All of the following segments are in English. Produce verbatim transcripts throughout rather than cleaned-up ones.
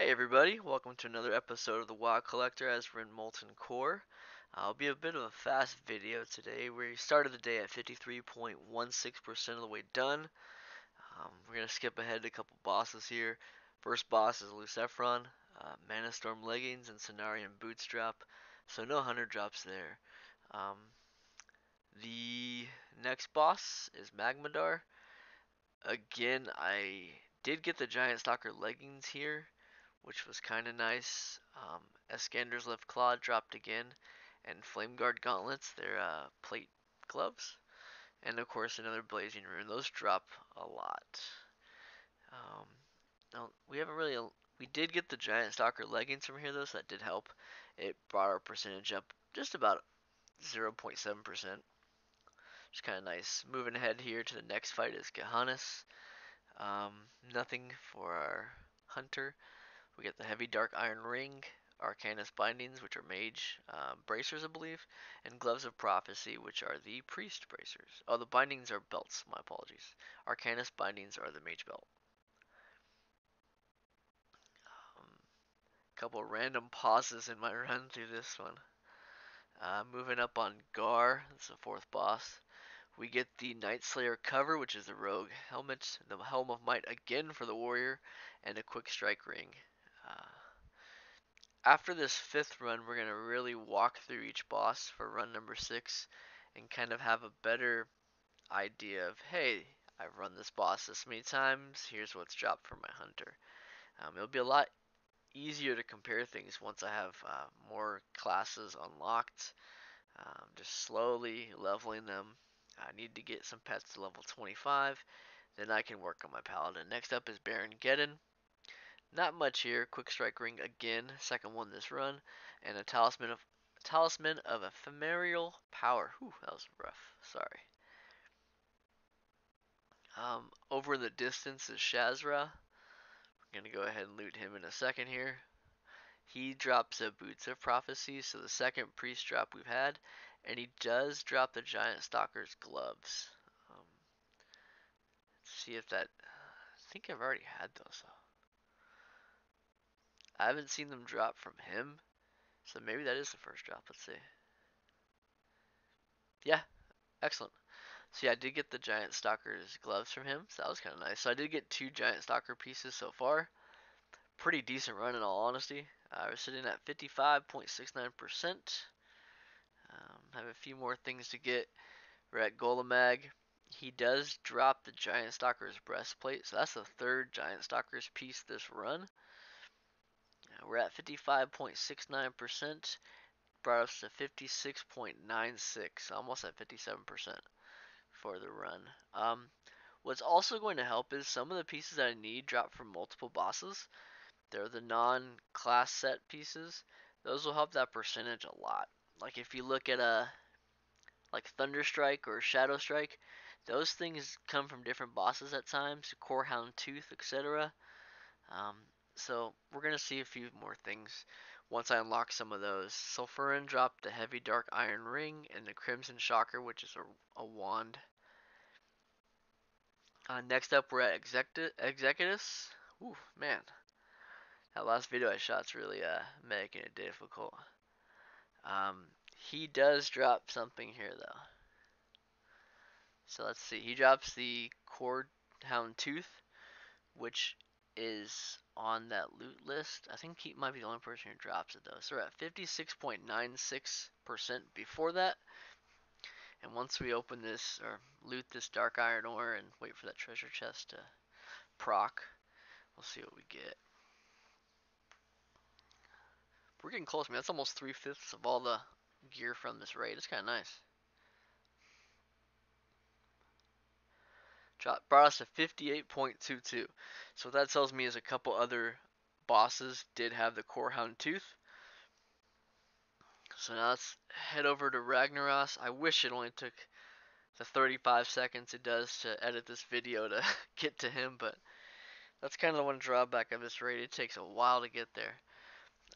Hey everybody, welcome to another episode of the WoW Collector as we're in Molten Core. Uh, I'll be a bit of a fast video today. We started the day at fifty-three point one six percent of the way done. Um, we're going to skip ahead to a couple bosses here. First boss is Lucifron, uh, Mana Storm Leggings, and Cenarion Bootstrap. So no Hunter drops there. Um, the next boss is Magmadar. Again, I did get the Giant Stalker Leggings here, which was kind of nice. Um, Eskander's Left Claw dropped again, and Flameguard Gauntlets, their uh, plate gloves, and of course another Blazing Rune. Those drop a lot. Um, now we haven't really, we did get the Giant Stalker Leggings from here though, so that did help. It brought our percentage up just about zero point seven percent, which is kind of nice. Moving ahead here to the next fight is Gehennas. Um, nothing for our Hunter. We get the Heavy Dark Iron Ring, Arcanist Bindings, which are Mage uh, Bracers, I believe, and Gloves of Prophecy, which are the Priest Bracers. Oh, the Bindings are Belts, my apologies. Arcanist Bindings are the Mage Belt. A um, couple random pauses in my run through this one. Uh, moving up on Garr, that's the fourth boss. We get the Night Slayer cover, which is the Rogue Helmet, the Helm of Might again for the Warrior, and a Quick Strike Ring. Uh, after this fifth run, we're going to really walk through each boss for run number six and kind of have a better idea of, hey, I've run this boss this many times, here's what's dropped for my Hunter. Um, it'll be a lot easier to compare things once I have uh, more classes unlocked, um, just slowly leveling them. I need to get some pets to level twenty-five, then I can work on my Paladin. Next up is Baron Geddon. Not much here. Quick Strike Ring again, second one this run, and a Talisman of Talisman of Ephemeral Power. Whew, that was rough. Sorry. Um, over in the distance is Shazzrah. We're gonna go ahead and loot him in a second here. He drops a Boots of Prophecy, so the second priest drop we've had, and he does drop the Giant Stalker's gloves. Um, let's see if that. I think I've already had those though. I haven't seen them drop from him, so maybe that is the first drop. Let's see. Yeah, excellent. So yeah, I did get the Giant Stalker's gloves from him, so that was kind of nice. So I did get two Giant Stalker pieces so far. Pretty decent run in all honesty. Uh, we're sitting at fifty-five point six nine percent. Um, have a few more things to get. We're at Golemagg. He does drop the Giant Stalker's breastplate, so that's the third Giant Stalker's piece this run. We're at fifty-five point six nine percent, brought us to fifty-six point nine six, almost at fifty-seven percent for the run. Um, what's also going to help is some of the pieces that I need drop from multiple bosses. They're the non-class set pieces. Those will help that percentage a lot. Like if you look at a like Thunderstrike or Shadow Strike, those things come from different bosses at times, Core Hound Tooth, et cetera. Um, So we're going to see a few more things once I unlock some of those. Sulfurin dropped the Heavy Dark Iron Ring and the Crimson Shocker, which is a, a wand. Uh, next up, we're at Executus. Executus. Ooh, man. That last video I shot's really uh, making it difficult. Um, he does drop something here, though. So let's see. He drops the Core Hound Tooth, which is on that loot list. I think he might be the only person who drops it though. So we're at fifty-six point nine six percent before that. And once we open this or loot this dark iron ore and wait for that treasure chest to proc, we'll see what we get. We're getting close, man. That's almost three-fifths of all the gear from this raid. It's kind of nice. Brought us to fifty-eight point two two. So what that tells me is a couple other bosses did have the Core Hound Tooth. So now let's head over to Ragnaros. I wish it only took the thirty-five seconds it does to edit this video to get to him, but that's kind of the one drawback of this raid. It takes a while to get there.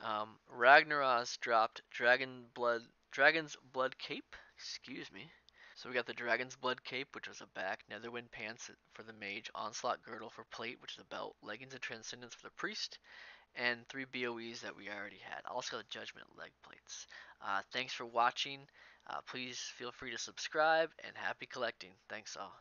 Um, Ragnaros dropped Dragon Blood, Dragon's Blood Cape. Excuse me. So we got the Dragon's Blood Cape, which was a back, Netherwind Pants for the Mage, Onslaught Girdle for Plate, which is a belt, Leggings of Transcendence for the Priest, and three B O Es that we already had. Also Judgment Leg Plates. Uh, thanks for watching. Uh, please feel free to subscribe, and happy collecting. Thanks all.